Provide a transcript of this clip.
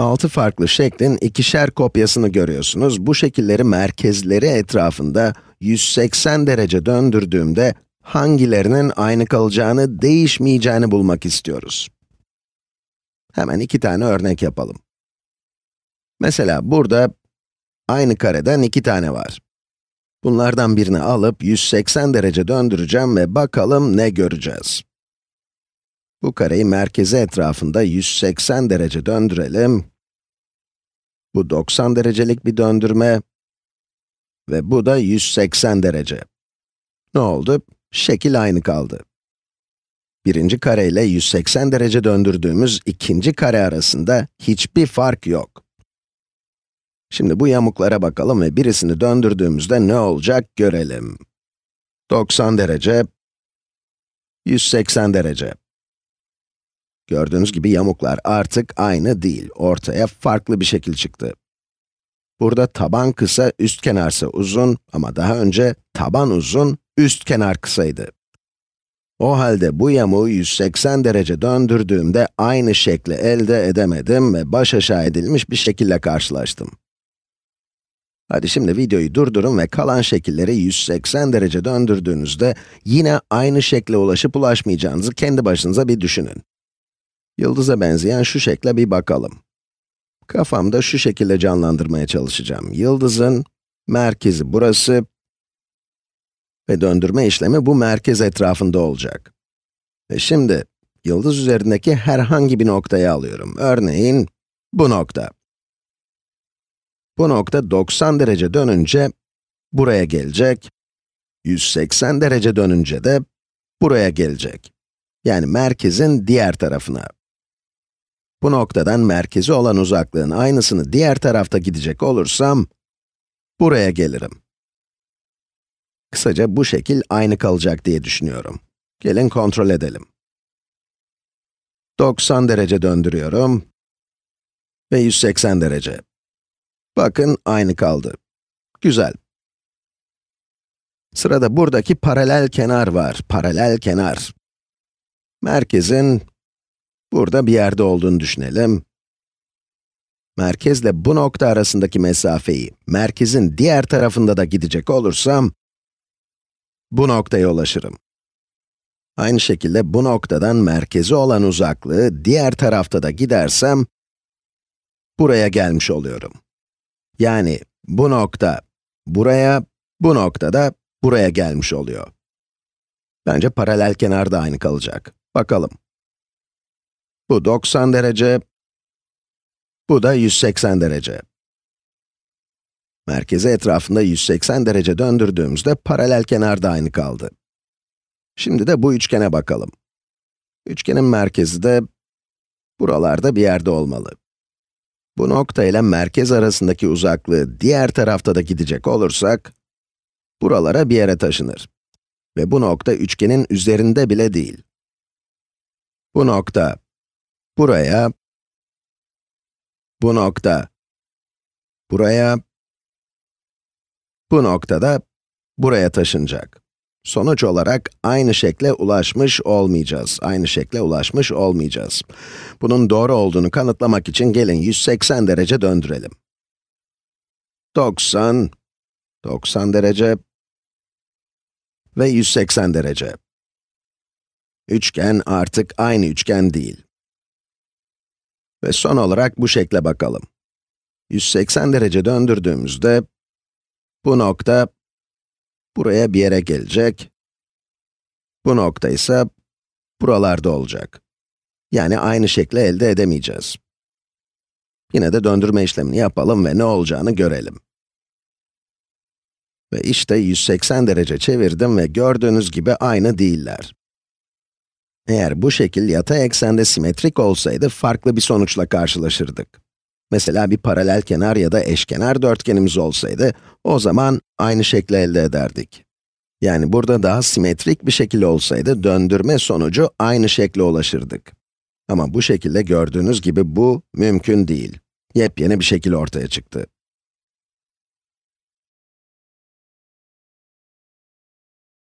6 farklı şeklin ikişer kopyasını görüyorsunuz. Bu şekilleri merkezleri etrafında 180 derece döndürdüğümde hangilerinin aynı kalacağını, değişmeyeceğini bulmak istiyoruz. Hemen 2 tane örnek yapalım. Mesela burada aynı kareden 2 tane var. Bunlardan birini alıp 180 derece döndüreceğim ve bakalım ne göreceğiz. Bu kareyi merkezi etrafında 180 derece döndürelim. Bu 90 derecelik bir döndürme ve bu da 180 derece. Ne oldu? Şekil aynı kaldı. Birinci kare ile 180 derece döndürdüğümüz ikinci kare arasında hiçbir fark yok. Şimdi bu yamuklara bakalım ve birisini döndürdüğümüzde ne olacak görelim. 90 derece, 180 derece. Gördüğünüz gibi yamuklar artık aynı değil, ortaya farklı bir şekil çıktı. Burada taban kısa, üst kenarsa uzun ama daha önce taban uzun, üst kenar kısaydı. O halde bu yamuğu 180 derece döndürdüğümde aynı şekli elde edemedim ve baş aşağı edilmiş bir şekille karşılaştım. Hadi şimdi videoyu durdurun ve kalan şekilleri 180 derece döndürdüğünüzde yine aynı şekle ulaşıp ulaşmayacağınızı kendi başınıza bir düşünün. Yıldıza benzeyen şu şekle bir bakalım. Kafamda şu şekilde canlandırmaya çalışacağım. Yıldızın merkezi burası ve döndürme işlemi bu merkez etrafında olacak. Ve şimdi yıldız üzerindeki herhangi bir noktayı alıyorum. Örneğin bu nokta. Bu nokta 90 derece dönünce buraya gelecek, 180 derece dönünce de buraya gelecek. Yani merkezin diğer tarafına. Bu noktadan merkezi olan uzaklığın aynısını diğer tarafta gidecek olursam, buraya gelirim. Kısaca bu şekil aynı kalacak diye düşünüyorum. Gelin kontrol edelim. 90 derece döndürüyorum ve 180 derece. Bakın aynı kaldı. Güzel. Sırada buradaki paralel kenar var. Paralel kenar. Merkezin burada bir yerde olduğunu düşünelim. Merkezle bu nokta arasındaki mesafeyi, merkezin diğer tarafında da gidecek olursam, bu noktaya ulaşırım. Aynı şekilde bu noktadan merkezi olan uzaklığı diğer tarafta da gidersem, buraya gelmiş oluyorum. Yani bu nokta buraya, bu nokta da buraya gelmiş oluyor. Bence paralel kenar da aynı kalacak. Bakalım. Bu 90 derece, bu da 180 derece. Merkezi etrafında 180 derece döndürdüğümüzde paralel kenar da aynı kaldı. Şimdi de bu üçgene bakalım. Üçgenin merkezi de buralarda bir yerde olmalı. Bu nokta ile merkez arasındaki uzaklığı diğer tarafta da gidecek olursak, buralara bir yere taşınır. Ve bu nokta üçgenin üzerinde bile değil. Bu nokta buraya, bu nokta buraya, bu nokta da buraya taşınacak. Sonuç olarak aynı şekle ulaşmış olmayacağız. Aynı şekle ulaşmış olmayacağız. Bunun doğru olduğunu kanıtlamak için gelin 180 derece döndürelim. 90, 90 derece ve 180 derece. Üçgen artık aynı üçgen değil. Ve son olarak bu şekle bakalım. 180 derece döndürdüğümüzde, bu nokta buraya bir yere gelecek, bu nokta ise buralarda olacak. Yani aynı şekle elde edemeyeceğiz. Yine de döndürme işlemini yapalım ve ne olacağını görelim. Ve işte 180 derece çevirdim ve gördüğünüz gibi aynı değiller. Eğer bu şekil yatay eksende simetrik olsaydı farklı bir sonuçla karşılaşırdık. Mesela bir paralel kenar ya da eşkenar dörtgenimiz olsaydı, o zaman aynı şekli elde ederdik. Yani burada daha simetrik bir şekil olsaydı döndürme sonucu aynı şekle ulaşırdık. Ama bu şekilde gördüğünüz gibi bu mümkün değil. Yepyeni bir şekil ortaya çıktı.